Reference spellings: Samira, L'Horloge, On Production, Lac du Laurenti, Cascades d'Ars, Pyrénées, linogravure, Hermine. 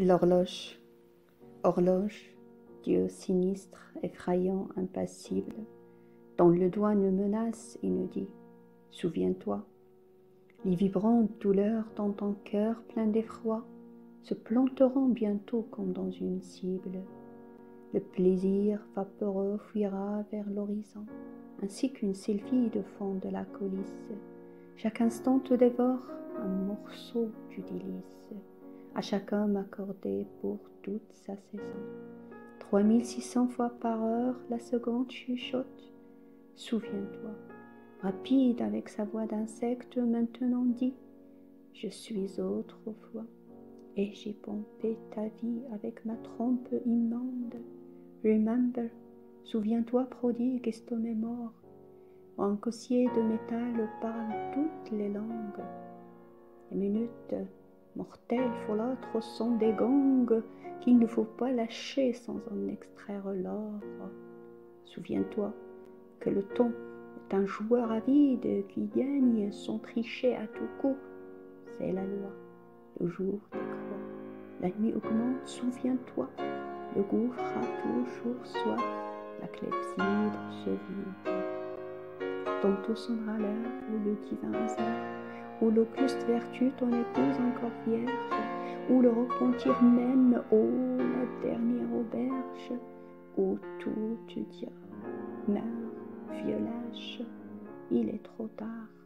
L'horloge, horloge, dieu sinistre, effrayant, impassible, dont le doigt ne menace et ne dit « Souviens-toi ». Les vibrantes douleurs dans ton cœur plein d'effroi se planteront bientôt comme dans une cible. Le plaisir vaporeux fuira vers l'horizon, ainsi qu'une sylphie de fond de la coulisse. Chaque instant te dévore un morceau du délice, à chaque homme accordé pour toute sa saison. 3600 fois par heure, la seconde chuchote, souviens-toi. Rapide avec sa voix d'insecte, maintenant dit « Je suis autrefois, et j'ai pompé ta vie avec ma trompe immonde. Remember, souviens-toi prodigue, estomémore. Un cossier de métal parle toutes les langues. Les minutes mortelles folâtres au son des gongs qu'il ne faut pas lâcher sans en extraire l'or. Souviens-toi que le temps est un joueur avide qui gagne son trichet à tout coup. C'est la loi, le jour décroît, la nuit augmente, souviens-toi, le gouffre a toujours soif, la clepsydre se vide. Tantôt sonnera l'heure où le divin hasard, où l'auguste vertu ton épouse encore vierge, où le repentir mène, ô la dernière auberge, où tout te dira, meurs, vieux lâche, il est trop tard.